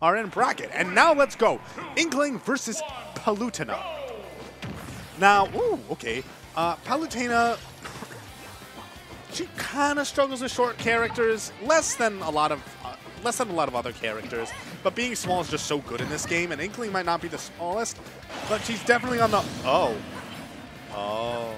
are in bracket. And now let's go. Inkling versus Palutena. Now, ooh, okay. Palutena, she kind of struggles with short characters, less than a lot of other characters. But being small is just so good in this game, and Inkling might not be the smallest, but she's definitely on the... Oh. Oh.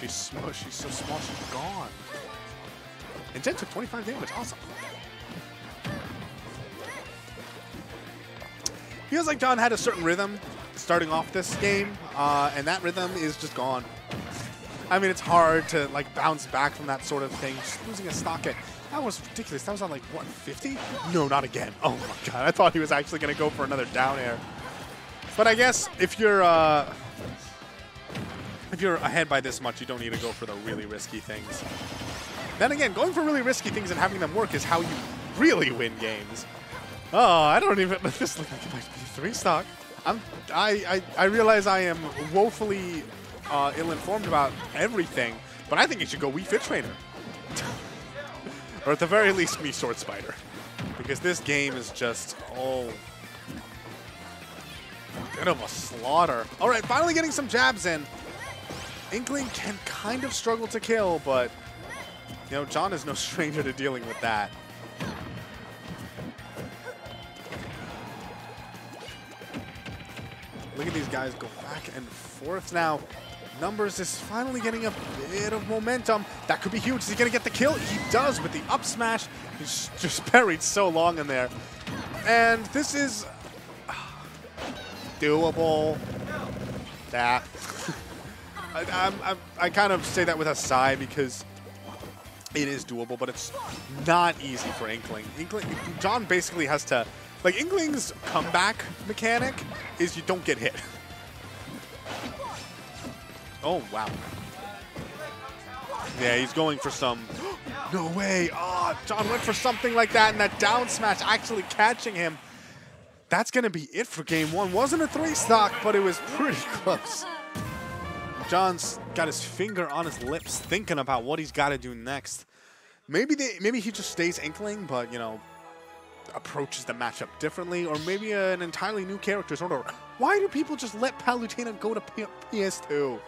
She's small. She's so small, she's gone. And Gen took 25 damage. Awesome. Feels like John had a certain rhythm starting off this game, and that rhythm is just gone. I mean, it's hard to like bounce back from that sort of thing. Just losing a stock at... That was ridiculous. That was on like, what, 50? No, not again. Oh my god, I thought he was actually going to go for another down air. But I guess if you're ahead by this much, you don't need to go for the really risky things. Then again, going for really risky things and having them work is how you really win games. Oh, I don't even... This looks like it might be three stock. I realize I am woefully ill-informed about everything, but I think it should go Wii Fit Trainer. Or at the very least, Wii Sword Spider. Because this game is just, oh, a bit of a slaughter. All right, finally getting some jabs in. Inkling can kind of struggle to kill, but, you know, John is no stranger to dealing with that. Look at these guys go back and forth now. Numbers is finally getting a bit of momentum. That could be huge. Is he going to get the kill? He does with the up smash. He's just buried so long in there. And this is doable. That. I kind of say that with a sigh because it is doable, but it's not easy for Inkling. John basically has to, like, Inkling's comeback mechanic is you don't get hit. Oh, wow. Yeah, he's going for some... No way! Oh, John went for something like that, and that down smash actually catching him. That's going to be it for game one. Wasn't a three stock, but it was pretty close. John's got his finger on his lips thinking about what he's got to do next. Maybe he just stays Inkling, but, you know, approaches the matchup differently, or maybe an entirely new character sort of... Why do people just let Palutena go to PS2?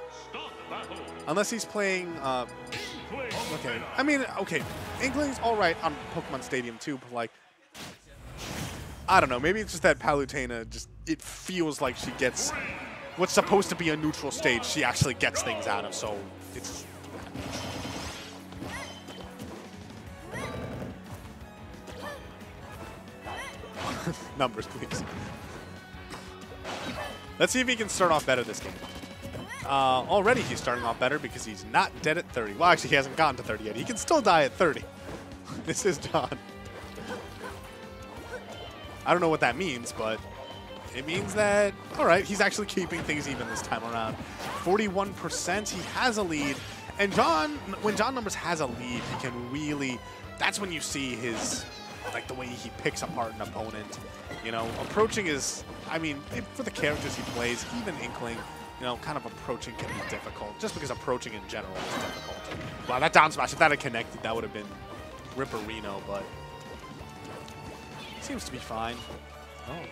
Unless he's playing... okay. I mean, okay. Inkling's all right on Pokemon Stadium too, but like... I don't know. Maybe it's just that Palutena just... It feels like she gets... What's supposed to be a neutral stage, she actually gets things out of, so it's... Numbers, please. Let's see if he can start off better this game. Already he's starting off better because he's not dead at 30. Well, actually, he hasn't gotten to 30 yet. He can still die at 30. This is John. I don't know what that means, but it means that, all right, he's actually keeping things even this time around. 41%, he has a lead. And John, when John Numbers has a lead, he can really, that's when you see his... Like the way he picks apart an opponent, you know, approaching is, I mean, for the characters he plays, even Inkling, you know, kind of approaching can be difficult, just because approaching in general is difficult. Wow, that down smash, if that had connected, that would have been Ripperino, but seems to be fine. Oh.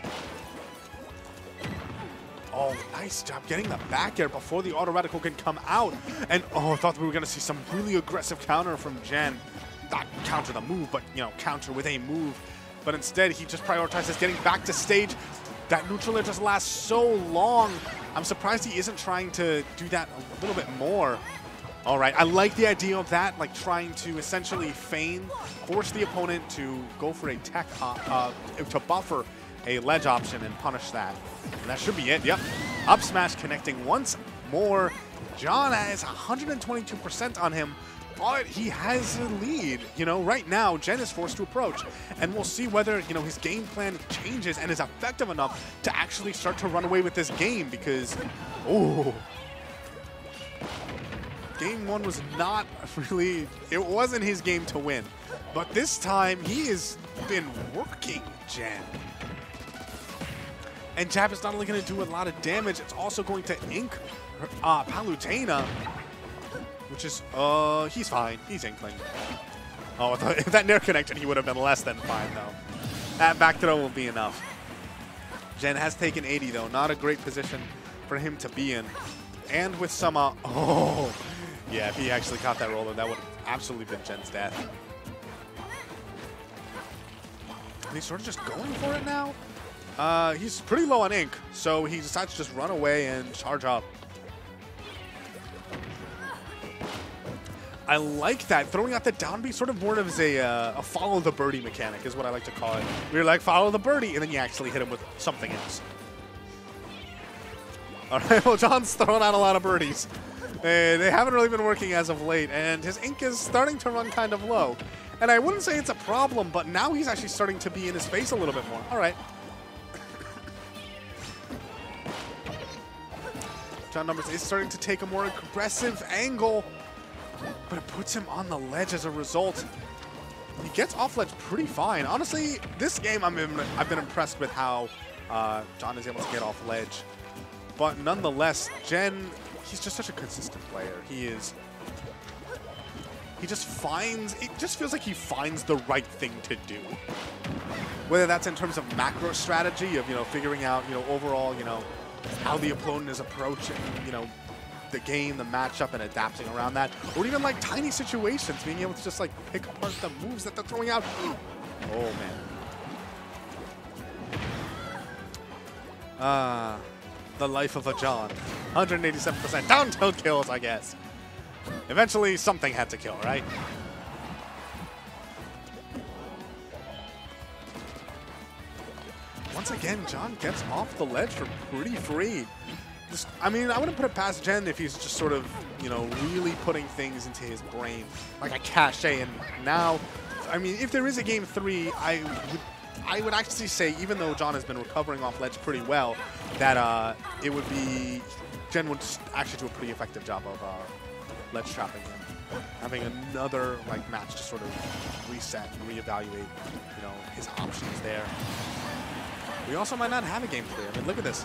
Oh, nice job getting the back air before the auto radical can come out. And, oh, I thought we were going to see some really aggressive counter from Gen. Not counter the move, but, you know, counter with a move. But instead, he just prioritizes getting back to stage. That neutral air just lasts so long. I'm surprised he isn't trying to do that a little bit more. All right, I like the idea of that, like trying to essentially feign, force the opponent to go for a tech, to buffer a ledge option and punish that. And that should be it, yep. Up smash connecting once more. John has 122% on him. But he has a lead. You know, right now, Gen is forced to approach. And we'll see whether, you know, his game plan changes and is effective enough to actually start to run away with this game because, oh. Game one was not really, it wasn't his game to win. But this time, he has been working Gen. And Jab is not only going to do a lot of damage, it's also going to ink Palutena. Which is, he's fine. He's Inkling. Oh, I thought if that Nair connected, he would have been less than fine, though. That back throw will be enough. Gen has taken 80, though. Not a great position for him to be in. And with some... oh! Yeah, if he actually caught that roller, that would have absolutely been Gen's death. He's sort of just going for it now. He's pretty low on ink, so he decides to just run away and charge up. I like that. Throwing out the down B sort of more of a follow the birdie mechanic is what I like to call it. We're like, follow the birdie, and then you actually hit him with something else. All right, well, John's throwing out a lot of birdies. They haven't really been working as of late, and his ink is starting to run kind of low. And I wouldn't say it's a problem, but now he's actually starting to be in his face a little bit more. All right. John Numbers is starting to take a more aggressive angle, but it puts him on the ledge as a result. He gets off ledge pretty fine. Honestly, this game I've been impressed with how John is able to get off ledge. But nonetheless, Gen, he's just such a consistent player. He is. He just finds, it just feels like he finds the right thing to do. Whether that's in terms of macro strategy of, you know, figuring out, you know, overall, you know, how the opponent is approaching, you know, the game, the matchup, and adapting around that. Or even like tiny situations, being able to just like pick apart the moves that they're throwing out. Oh man. The life of a John. 187% down tilt kills, I guess. Eventually something had to kill, right? Once again, John gets off the ledge for pretty free. I mean, I wouldn't put it past Gen if he's just sort of, you know, really putting things into his brain, like a cachet. And now, I mean, if there is a Game 3, I would actually say, even though John has been recovering off ledge pretty well, that it would be, Gen would actually do a pretty effective job of ledge trapping him. Having another, like, match to sort of reset and reevaluate, you know, his options there. We also might not have a Game 3. I mean, look at this.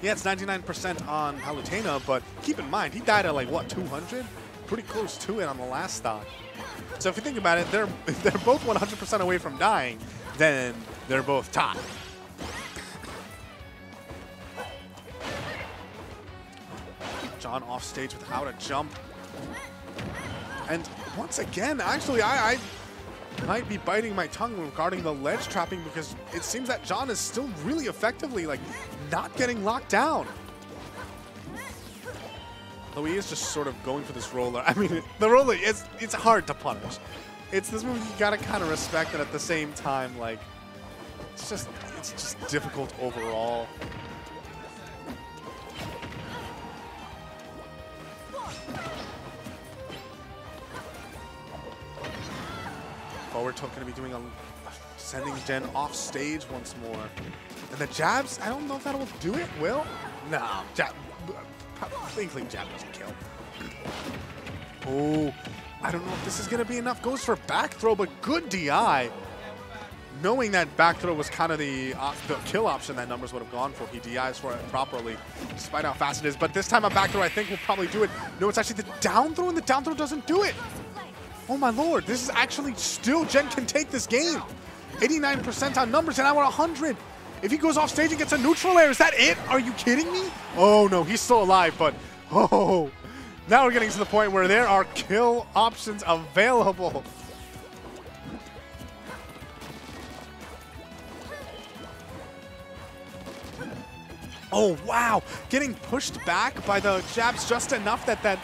Yeah, it's 99% on Palutena, but keep in mind, he died at like, what, 200? Pretty close to it on the last stock. So if you think about it, if they're both 100% away from dying, then they're both tied. John off stage without a jump. And once again, actually, I might be biting my tongue regarding the ledge trapping because it seems that John is still really effectively like not getting locked down. Though he is just sort of going for this roller. I mean, the roller, it's hard to punish. It's this move you gotta kind of respect, and at the same time, like, it's just difficult overall. Forward tilt going to be doing sending Gen off stage once more. And the jabs, I don't know if that will do it, will? Nah, Inkling jab doesn't kill. Oh, I don't know if this is going to be enough. Goes for back throw, but good DI. Knowing that back throw was kind of the kill option that Numbers would have gone for. He DIs for it properly, despite how fast it is. But this time a back throw I think will probably do it. No, it's actually the down throw, and the down throw doesn't do it. Oh my lord, this is actually still, Gen can take this game. 89% on Numbers, and now we're 100. If he goes off stage and gets a neutral air, is that it? Are you kidding me? Oh no, he's still alive, but oh. Now we're getting to the point where there are kill options available. Oh wow, getting pushed back by the jabs just enough that that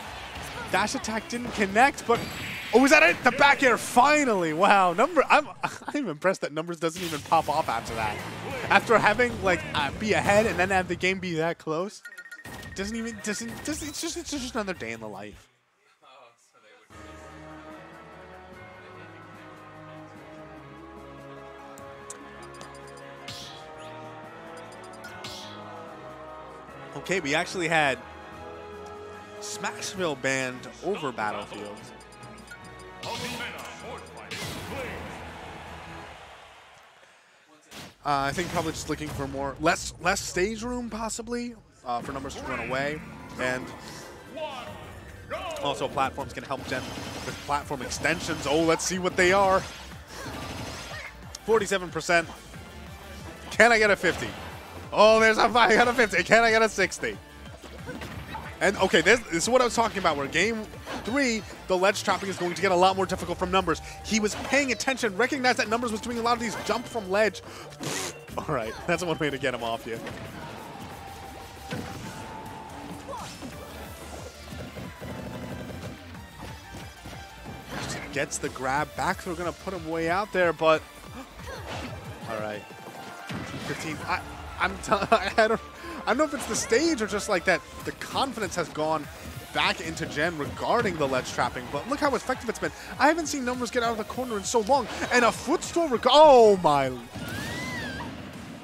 dash attack didn't connect, but oh, is that it? The back air, finally. Wow, Numbers, I'm impressed that Numbers doesn't even pop off after that. After having, like, be ahead and then have the game be that close. Doesn't, it's just another day in the life. Okay, we actually had Smashville banned over Battlefield. I think probably just looking for more less stage room possibly for Numbers to run away, and also platforms can help Gen with platform extensions. Oh, let's see what they are. 47%. Can I get a 50? Oh, there's a 5. I got a 50. Can I get a 60? And, okay, this is what I was talking about, where game 3, the ledge chopping is going to get a lot more difficult from Numbers. He was paying attention, recognized that Numbers was doing a lot of these jump from ledge. All right, that's one way to get him off you. Gets the grab back, so we're going to put him way out there, but... All right. 15. I don't know if it's the stage or just like that. The confidence has gone back into Gen regarding the ledge trapping, but look how effective it's been. I haven't seen Numbers get out of the corner in so long, and a footstool... Oh, my...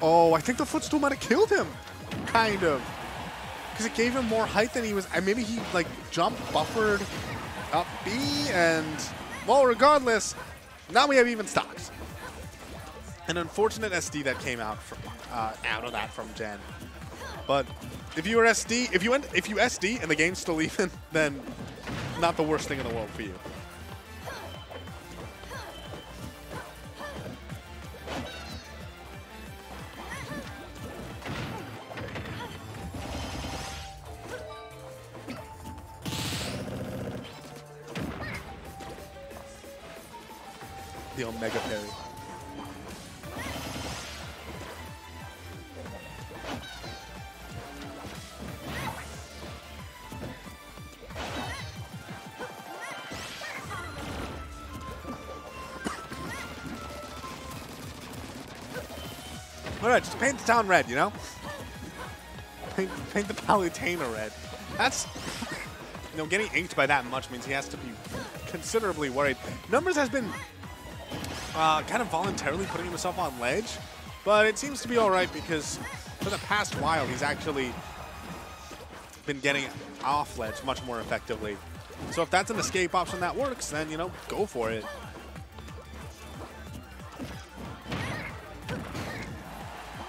Oh, I think the footstool might have killed him. Kind of. Because it gave him more height than he was... And maybe he, like, jump buffered up B, and... Well, regardless, now we have even stocks. An unfortunate SD that came out from, out of that from Gen. But if you were SD, if you SD and the game's still even, then not the worst thing in the world for you. The Omega Parry. All right, just paint the town red, you know? Paint the Palutena red. That's... You know, getting inked by that much means he has to be considerably worried. Numbers has been... kind of voluntarily putting himself on ledge, but it seems to be all right because for the past while he's actually been getting off ledge much more effectively. So if that's an escape option that works, then, you know, go for it.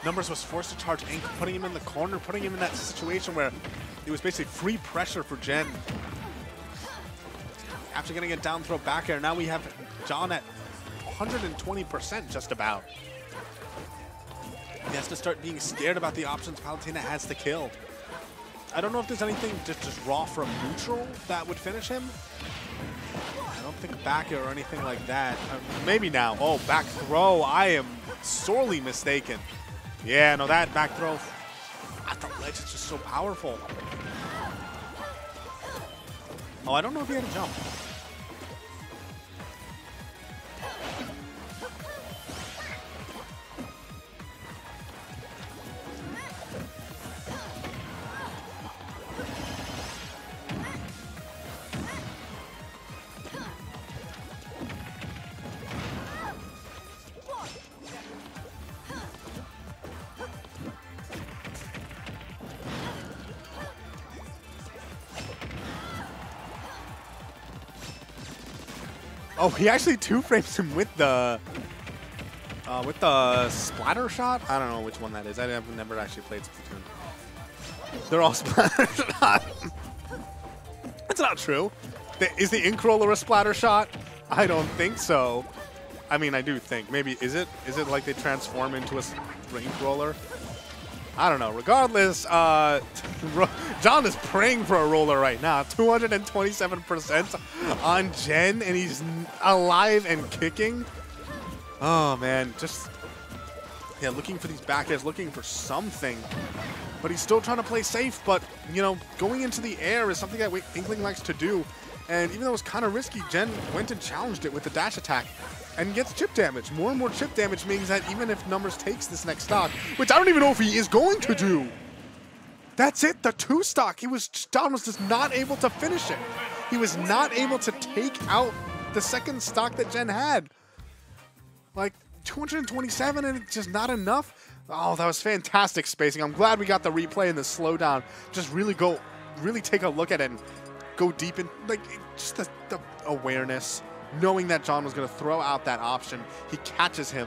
Numbers was forced to charge Ink, putting him in the corner, putting him in that situation where it was basically free pressure for Gen. After getting a down throw back air, now we have John at 120% just about. He has to start being scared about the options Palutena has to kill. I don't know if there's anything just raw from neutral that would finish him. I don't think back air or anything like that. Maybe now. Oh, back throw. I am sorely mistaken. Yeah, no, that back throw. At the ledge, it's just so powerful. Oh, I don't know if he had a jump. Oh, he actually two-frames him with the splatter shot? I don't know which one that is. I've never actually played Splatoon. They're all splatter shot. That's not true. Is the ink roller a splatter shot? I don't think so. I mean, I do think. Maybe, is it like they transform into a ink roller? I don't know. Regardless, John is praying for a roller right now. 227% on Gen, and he's alive and kicking. Oh, man. Just, yeah, looking for these back airs, looking for something. But he's still trying to play safe. But, you know, going into the air is something that Inkling likes to do. And even though it was kind of risky, Gen went and challenged it with the dash attack. And gets chip damage. More and more chip damage means that even if Numbers takes this next stock, which I don't even know if he is going to do. That's it, the 2 stock. John was just not able to finish it. He was not able to take out the second stock that Gen had. Like 227, and it's just not enough. Oh, that was fantastic spacing. I'm glad we got the replay and the slowdown. Just really take a look at it and go deep in, like, just the awareness. Knowing that John was going to throw out that option, he catches him.